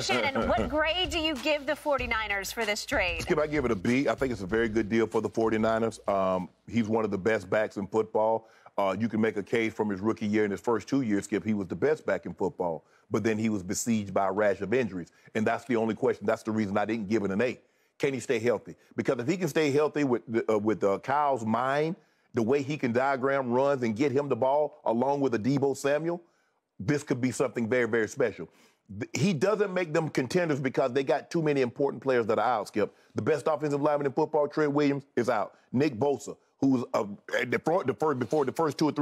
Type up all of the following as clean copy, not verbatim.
Shannon, what grade do you give the 49ers for this trade? Skip, I give it a B. I think it's a very good deal for the 49ers. He's one of the best backs in football. You can make a case from his rookie year and his first 2 years, Skip, he was the best back in football. But then he was besieged by a rash of injuries. And that's the only question. That's the reason I didn't give it an A. Can he stay healthy? Because if he can stay healthy with Kyle's mind, the way he can diagram runs and get him the ball along with a Deebo Samuel, this could be something very, very special. He doesn't make them contenders because they got too many important players that are out, Skip. The best offensive lineman in football, Trey Williams, is out. Nick Bosa, who was before the first two or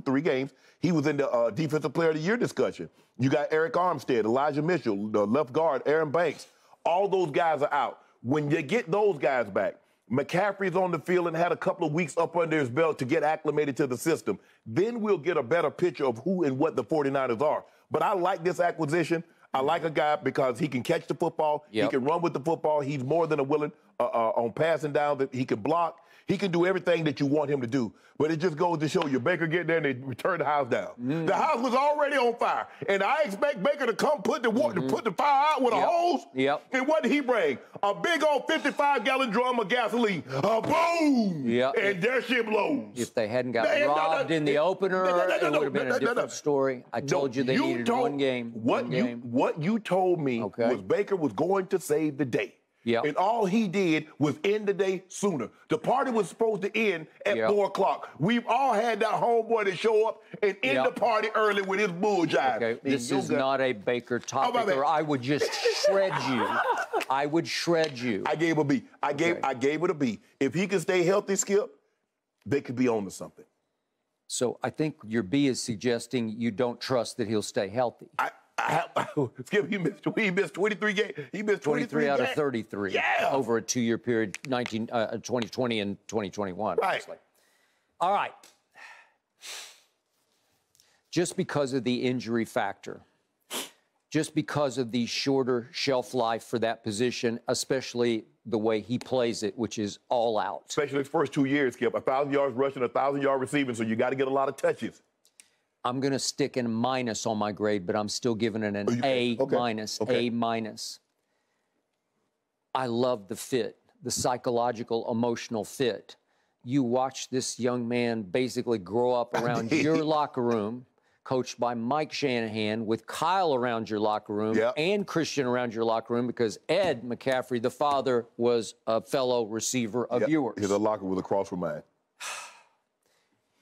three games, he was in the Defensive Player of the Year discussion. You got Eric Armstead, Elijah Mitchell, the left guard, Aaron Banks. All those guys are out. When you get those guys back, McCaffrey's on the field and had a couple of weeks up under his belt to get acclimated to the system. Then we'll get a better picture of who and what the 49ers are. But I like this acquisition. I like a guy because he can catch the football. Yep. He can run with the football. He's more than a willing on passing down. That he can block. He can do everything that you want him to do. But it just goes to show you, Baker getting there and they turn the house down. Mm. The house was already on fire. And I expect Baker to come put the water, put the fire out with a hose. Yep. And what did he bring? A big old 55-gallon drum of gasoline. Boom! Yep. And their shit blows. If they hadn't got robbed in the opener, it would have been a different story. I told you they needed one game. What you told me was Baker was going to save the day. Yep. And all he did was end the day sooner. The party was supposed to end at 4 o'clock. We've all had that homeboy to show up and end the party early with his bull jive. Okay. This is not a Baker topic, or I would just shred you. I would shred you. I gave a B. I gave it a B. If he can stay healthy, Skip, they could be on to something. So I think your B is suggesting you don't trust that he'll stay healthy. Skip, he missed 23 games. He missed 23 out of 33 over a two-year period, 2020 and 2021. Right. Obviously. All right. Just because of the injury factor, just because of the shorter shelf life for that position, especially the way he plays it, which is all out. Especially his first 2 years, Skip, 1,000 yards rushing, 1,000 yards receiving, so you got to get a lot of touches. I'm going to stick in minus on my grade, but I'm still giving it an A minus. I love the fit, the psychological, emotional fit. You watch this young man basically grow up around your locker room, coached by Mike Shanahan, with Kyle around your locker room and Christian around your locker room, because Ed McCaffrey, the father, was a fellow receiver of yours. He's a locker with a cross from mine.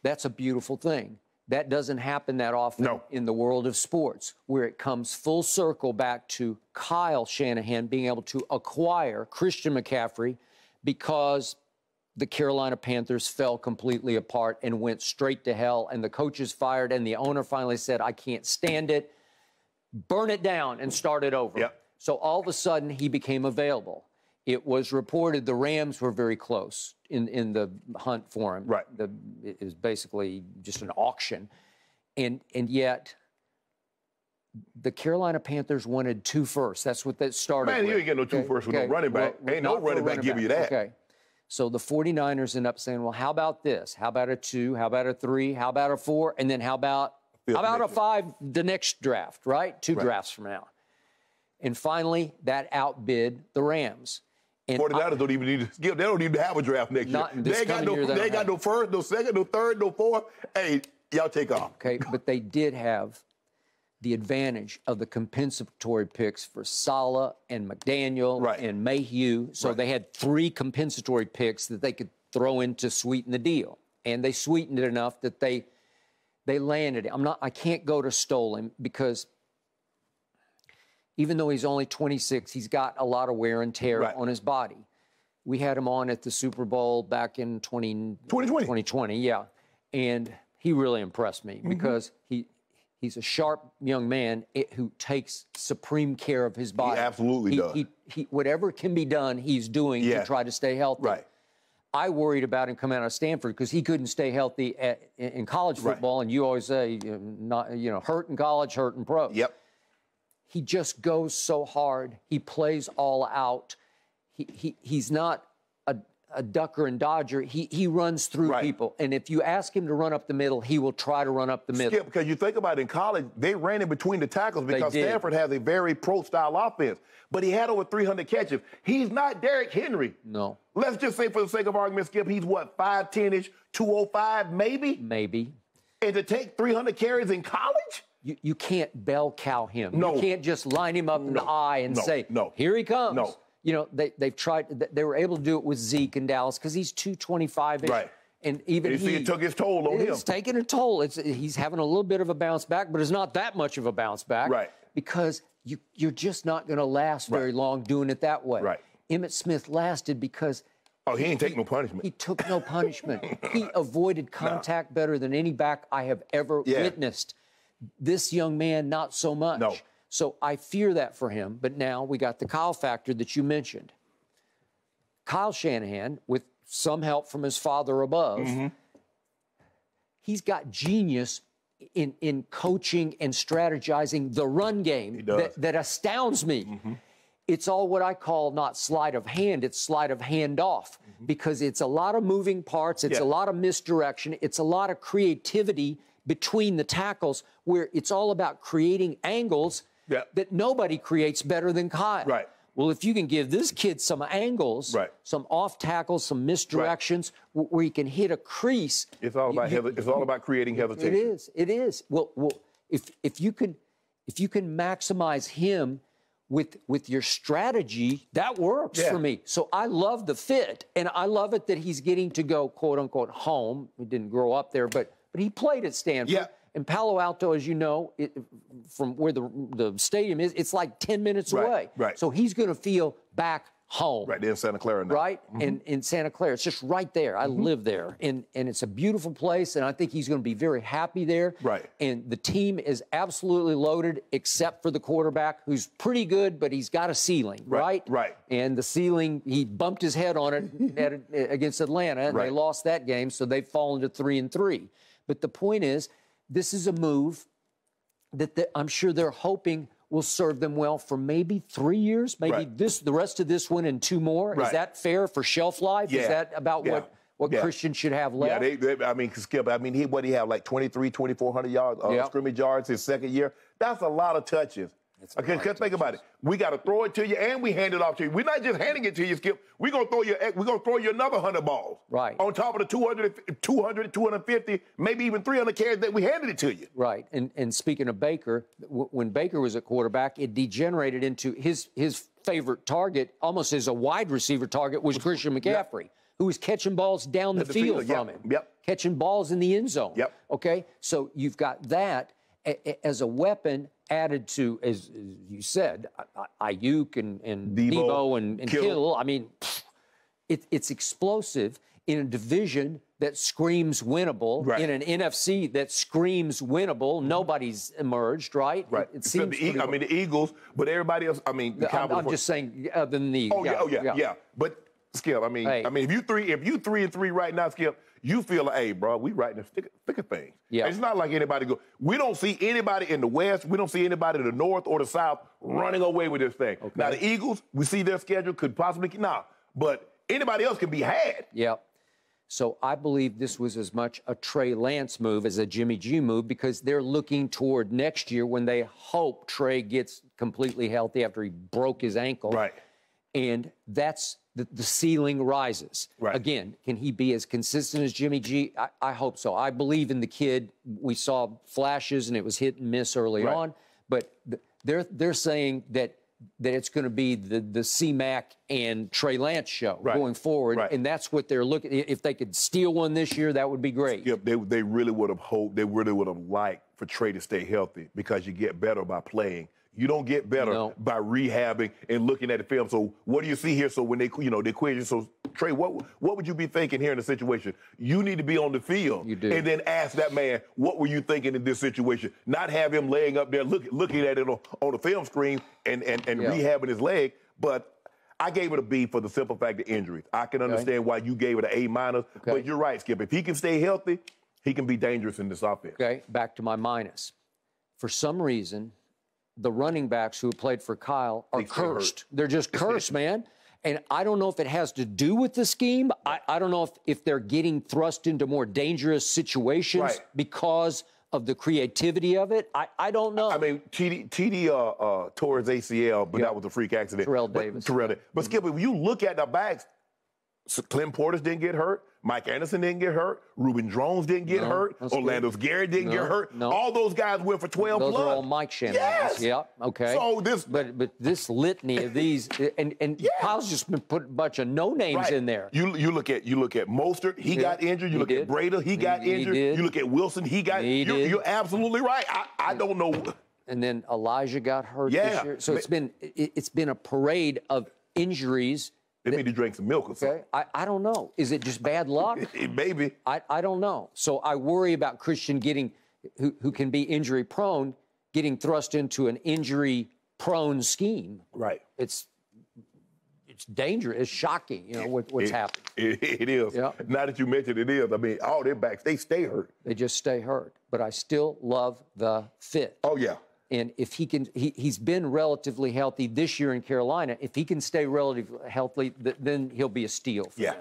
That's a beautiful thing. That doesn't happen that often in the world of sports, where it comes full circle back to Kyle Shanahan being able to acquire Christian McCaffrey because the Carolina Panthers fell completely apart and went straight to hell, and the coaches fired, and the owner finally said, I can't stand it. Burn it down and start it over. Yep. So all of a sudden, he became available. It was reported the Rams were very close in the hunt for him. Right. It was basically just an auction. And yet, the Carolina Panthers wanted 2 firsts. That's what that started with. Man, you ain't get no 2 firsts with no running back. Well, ain't no running back give you that. Okay. So the 49ers end up saying, well, how about this? How about a 2? How about a 3? How about a 4? And then how about a 5 the next draft, right? Two drafts from now. And finally, that outbid the Rams. And 49ers don't even need to. They don't even have a draft next year. They got no. They got no first, no second, no third, no fourth. Hey, y'all take off. Okay, but they did have the advantage of the compensatory picks for Saleh and McDaniel and Mayhew. So they had 3 compensatory picks that they could throw in to sweeten the deal, and they sweetened it enough that they landed it. I can't go to Stolen because, even though he's only 26, he's got a lot of wear and tear on his body. We had him on at the Super Bowl back in 2020, and he really impressed me because he's a sharp young man who takes supreme care of his body. He absolutely does. Whatever can be done, he's doing to try to stay healthy. Right. I worried about him coming out of Stanford because he couldn't stay healthy in college football, and you always say, hurt in college, hurt in pro. Yep. He just goes so hard. He plays all out. He's not a, a ducker and dodger. He runs through people. And if you ask him to run up the middle, he will try to run up the middle. Skip, because you think about it, in college, they ran in between the tackles because Stanford has a very pro-style offense. But he had over 300 catches. He's not Derrick Henry. No. Let's just say, for the sake of argument, Skip, he's what, 5'10-ish, 205 maybe? Maybe. And to take 300 carries in college? You can't bell cow him. No. You can't just line him up in the eye and say, here he comes. No. You know, they've tried, they were able to do it with Zeke in Dallas because he's 225-ish. Right. And even he, it took his toll on him. It's taking a toll. He's having a little bit of a bounce back, but it's not that much of a bounce back. Right. Because you're just not going to last very long doing it that way. Right. Emmitt Smith lasted because... Oh, he didn't take no punishment. He took no punishment. He avoided contact better than any back I have ever witnessed. This young man, not so much. No. So I fear that for him. But now we got the Kyle factor that you mentioned. Kyle Shanahan, with some help from his father above, he's got genius in coaching and strategizing the run game that astounds me. It's all what I call not sleight of hand, it's sleight of hand off, because it's a lot of moving parts, it's a lot of misdirection, it's a lot of creativity between the tackles where it's all about creating angles that nobody creates better than Kyle. Right. Well, if you can give this kid some angles, some off tackles, some misdirections where he can hit a crease. It's all about it's all about creating hesitation. It is. It is. Well, if you can maximize him with your strategy, that works for me. So I love the fit, and I love it that he's getting to go, quote-unquote, home. He didn't grow up there, but he played at Stanford. Yeah. And Palo Alto, as you know, from where the stadium is, it's like 10 minutes away. Right. So he's going to feel back home. Right, in Santa Clara now. Right, and in Santa Clara. It's just right there. I live there. And it's a beautiful place, and I think he's going to be very happy there. Right. And the team is absolutely loaded except for the quarterback, who's pretty good, but he's got a ceiling, right? Right. And the ceiling, he bumped his head on it against Atlanta, and they lost that game, so they've fallen to 3-3. But the point is, this is a move that I'm sure they're hoping will serve them well for maybe 3 years, maybe the rest of this one and 2 more. Is that fair for shelf life? Yeah. Is that about what Christian should have left? Yeah, I mean, Skip, he had like 2,400 yards, scrimmage yards his second year. That's a lot of touches. Because think about it. We got to throw it to you, and we hand it off to you. We're not just handing it to you, Skip. We're going to throw you another 100 balls. Right. On top of the 200, 250, maybe even 300 carries that we handed it to you. Right. And speaking of Baker, when Baker was at quarterback, it degenerated into his favorite target, almost as a wide receiver target, was Christian McCaffrey, who was catching balls down the field from him. Yep. Catching balls in the end zone. Yep. Okay? So you've got that as a weapon added to, as you said, Ayuk and Deebo and Kittle. I mean, it's explosive in a division that screams winnable, in an NFC that screams winnable. Nobody's emerged, right? Right. It seems the Eagles, but everybody else, the Cowboys. I'm just saying, other than the yeah. But, Skip, hey. If you three and three right now, Skip, you feel like, hey, bro, we right in the thick of things. Yeah. It's not like anybody we don't see anybody in the West, we don't see anybody in the North or the South running away with this thing. Okay. Now, the Eagles, we see their schedule could possibly, but anybody else can be had. Yeah. So I believe this was as much a Trey Lance move as a Jimmy G move because they're looking toward next year when they hope Trey gets completely healthy after he broke his ankle. Right. And that's the ceiling rises. Right. Again, can he be as consistent as Jimmy G? I hope so. I believe in the kid. We saw flashes, and it was hit and miss early on. But they're saying that it's going to be the C-Mac and Trey Lance show going forward, and that's what they're looking. If they could steal one this year, that would be great. Skip, they really would have hoped, they really would have liked for Trey to stay healthy because you get better by playing. You don't get better by rehabbing and looking at the film. So what do you see here? So when they quiz you, so Trey, what would you be thinking here in the situation? You need to be on the field. You do. And then ask that man, what were you thinking in this situation? Not have him laying up there looking at it on the film screen and rehabbing his leg. But I gave it a B for the simple fact of injuries. I can understand why you gave it an A-. But you're right, Skip. If he can stay healthy, he can be dangerous in this offense. Okay, back to my minus. For some reason, the running backs who played for Kyle are cursed. They're just cursed, man. And I don't know if it has to do with the scheme. I don't know if they're getting thrust into more dangerous situations because of the creativity of it. I don't know. I mean, TD tore his ACL, but that was a freak accident. Terrell Davis. But Skip, if you look at the backs, Clint Portis didn't get hurt. Mike Anderson didn't get hurt. Reuben Jones didn't get hurt. Orlando Garrett didn't get hurt. All those guys went for 12 plus. Those are all Mike Shanahan. Yes. Yep. Okay. So this, but this litany of these, and Kyle's just been putting a bunch of no names in there. You look at Mostert. He got injured. You look at Brada. He got injured. You look at Wilson. He got. You're absolutely right. I don't know. And then Elijah got hurt this year. So it's been a parade of injuries. They need to drink some milk or something. I don't know. Is it just bad luck? Maybe. I don't know. So I worry about Christian getting, who can be injury prone, getting thrust into an injury prone scheme. Right. It's dangerous. It's shocking, you know, what's happened. It is. Yep. Now that you mentioned it is, I mean, all their backs, they stay hurt. They just stay hurt. But I still love the fit. Oh, yeah. And if he can, he's been relatively healthy this year in Carolina. If he can stay relatively healthy, then he'll be a steal for them.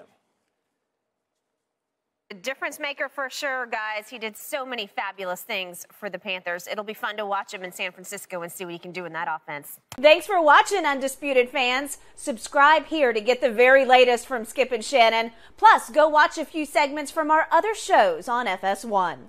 Difference maker for sure, guys. He did so many fabulous things for the Panthers. It'll be fun to watch him in San Francisco and see what he can do in that offense. Thanks for watching, Undisputed fans. Subscribe here to get the very latest from Skip and Shannon. Plus, go watch a few segments from our other shows on FS1.